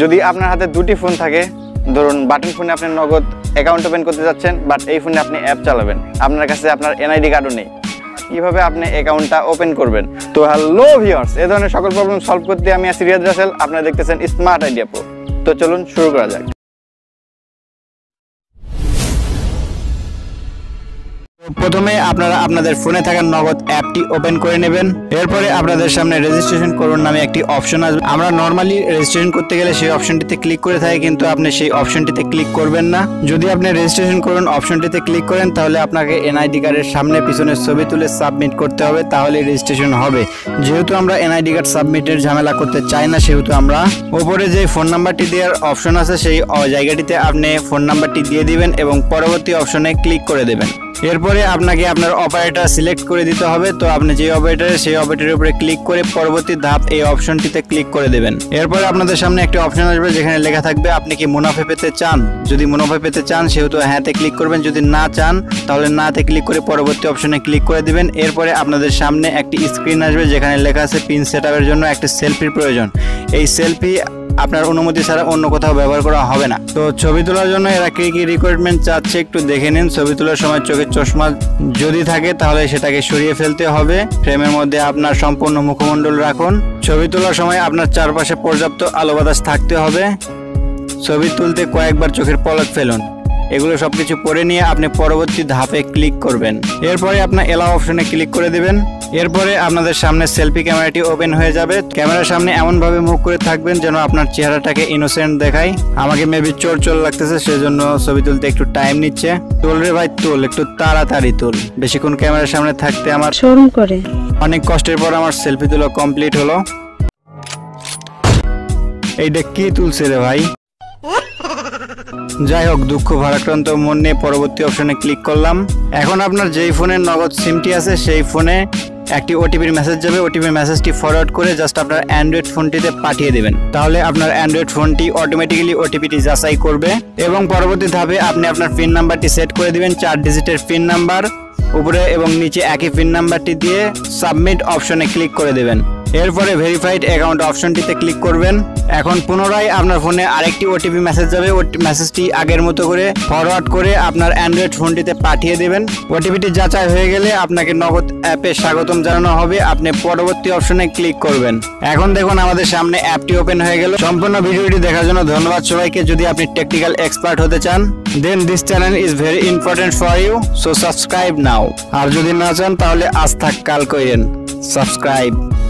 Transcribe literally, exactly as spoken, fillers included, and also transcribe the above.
যদি আপনার হাতে দুটি ফোন থাকে, ধরুন বাটন ফোনে আপনি নগদ অ্যাকাউন্ট ওপেন করতে যাচ্ছেন, বাট এই ফোনে আপনি অ্যাপ চালাবেন, আপনার কাছে আপনার এনআইডি কার্ডও নেই, কীভাবে আপনি অ্যাকাউন্টটা ওপেন করবেন? তো হ্যালো ভিউয়ার্স, এই ধরনের সকল প্রবলেম সলভ করতে আমি আছি রিয়াদ রাসেল, আপনারা দেখতেছেন স্মার্ট আইডিয়া প্রো। তো চলুন শুরু করা যাক। প্রথমে আপনারা আপনাদের ফোনে থাকা নগদ অ্যাপটি ওপেন করে নেবেন। এরপরে আপনাদের সামনে রেজিস্ট্রেশন করুন নামে একটি অপশন আসবে। আমরা নর্মালি রেজিস্ট্রেশন করতে গেলে সেই অপশনটিতে ক্লিক করে থাকি, কিন্তু আপনি সেই অপশনটিতে ক্লিক করবেন না। যদি আপনি রেজিস্ট্রেশন করুন অপশনটিতে ক্লিক করেন, তাহলে আপনাকে এনআইডি কার্ডের সামনে পিছনের ছবি তুলে সাবমিট করতে হবে, তাহলে রেজিস্ট্রেশন হবে। যেহেতু আমরা এনআইডি কার্ড সাবমিটের ঝামেলা করতে চাই না, সেহেতু আমরা ওপরে যে ফোন নাম্বারটি দেওয়ার অপশন আছে সেই জায়গাটিতে আপনি ফোন নাম্বারটি দিয়ে দিবেন এবং পরবর্তী অপশনে ক্লিক করে দেবেন। এরপরে আপনাকে আপনার অপারেটর সিলেক্ট করে দিতে হবে। তো আপনি যে অপারেটরে, সেই অপারেটরের উপরে ক্লিক করে পরবর্তী ধাপ এই অপশনটিতে ক্লিক করে দেবেন। এরপরে আপনাদের সামনে একটি অপশন আসবে যেখানে লেখা থাকবে আপনি কি মুনাফা পেতে চান। যদি মুনাফা পেতে চান সেহেতু হ্যাঁতে ক্লিক করবেন, যদি না চান তাহলে নাতে ক্লিক করে পরবর্তী অপশনে ক্লিক করে দেবেন। এরপরে আপনাদের সামনে একটি স্ক্রিন আসবে যেখানে লেখা আছে পিন সেট আপের জন্য একটি সেলফির প্রয়োজন। এই সেলফি আপনার অনুমতি ছাড়া অন্য কোথাও ব্যবহার করা হবে না। তো ছবি তোলার জন্য এরা কী কী রিকোয়ারমেন্ট চাচ্ছে একটু দেখে নিন। ছবি তোলার সময় চোখের চশমা যদি থাকে তাহলে সেটাকে সরিয়ে ফেলতে হবে। ফ্রেমের মধ্যে আপনার সম্পূর্ণ মুখমণ্ডল রাখুন। ছবি তোলার সময় আপনার চারপাশে পর্যাপ্ত আলো বাতাস থাকতে হবে। ছবি তুলতে কয়েকবার চোখের পলক ফেলুন। এগুলো সব কিছু পরে নিয়ে আপনি পরবর্তী ধাপে ক্লিক করবেন। এরপরে আপনার এলাও অপশনে ক্লিক করে দেবেন। এরপরে আপনাদের সামনে সেলফি ক্যামেরাটি ওপেন হয়ে যাবে। ক্যামেরার সামনে এমনভাবে মুখ করে থাকবেন যেন আপনার চেহারাটাকে ইনোসেন্ট দেখায়। আমাকে মেবি চোর চোর লাগতেছে, সেজন্য ছবি তুলতে একটু টাইম নিচ্ছে। তোল রে ভাই তোল, একটু তাড়াতাড়ি তোল, বেশিক্ষণ ক্যামেরার সামনে থাকতে আমার শরম করে। অনেক কষ্টের পর আমার সেলফি তোলা কমপ্লিট হলো। এইটা কি তুলছে রে ভাই? যাই হোক, দুঃখ ভারাক্রান্ত মন নিয়ে পরবর্তী অপশনে ক্লিক করলাম। এখন আপনার যেই ফোনের নগদ সিমটি আছে সেই ফোনে একটি ওটিপির মেসেজ যাবে। ওটিপি মেসেজটি ফরওয়ার্ড করে জাস্ট আপনার অ্যান্ড্রয়েড ফোনটিতে পাঠিয়ে দেবেন, তাহলে আপনার অ্যান্ড্রয়েড ফোনটি অটোমেটিক্যালি ওটিপিটি যাচাই করবে এবং পরবর্তী ধাপে আপনি আপনার পিন নাম্বারটি সেট করে দেবেন। চার ডিজিটের পিন নাম্বার, উপরে এবং নিচে একই পিন নাম্বারটি দিয়ে সাবমিট অপশনে ক্লিক করে দেবেন। এরপরে ভেরিফাইড অ্যাকাউন্ট অপশনটিতে ক্লিক করবেন। এখন পুনরায় আপনার ফোনে আরেকটি ওটিপি মেসেজ যাবে। মেসেজটি আগের মতো করে ফরওয়ার্ড করে আপনার অ্যান্ড্রয়েড ফোনটিতে পাঠিয়ে দেবেন। ওটিপিটি যাচাই হয়ে গেলে আপনাকে নগদ অ্যাপে স্বাগতম জানানো হবে, আপনি পরবর্তী অপশনে ক্লিক করবেন। এখন দেখুন আমাদের সামনে অ্যাপটি ওপেন হয়ে গেল। সম্পূর্ণ ভিডিওটি দেখার জন্য ধন্যবাদ সবাইকে। যদি আপনি টেকনিক্যাল এক্সপার্ট হতে চান then this channel is very important for you, so subscribe now. আর যদি না চান তাহলে আজ থাক কাল করেন, সাবস্ক্রাইব।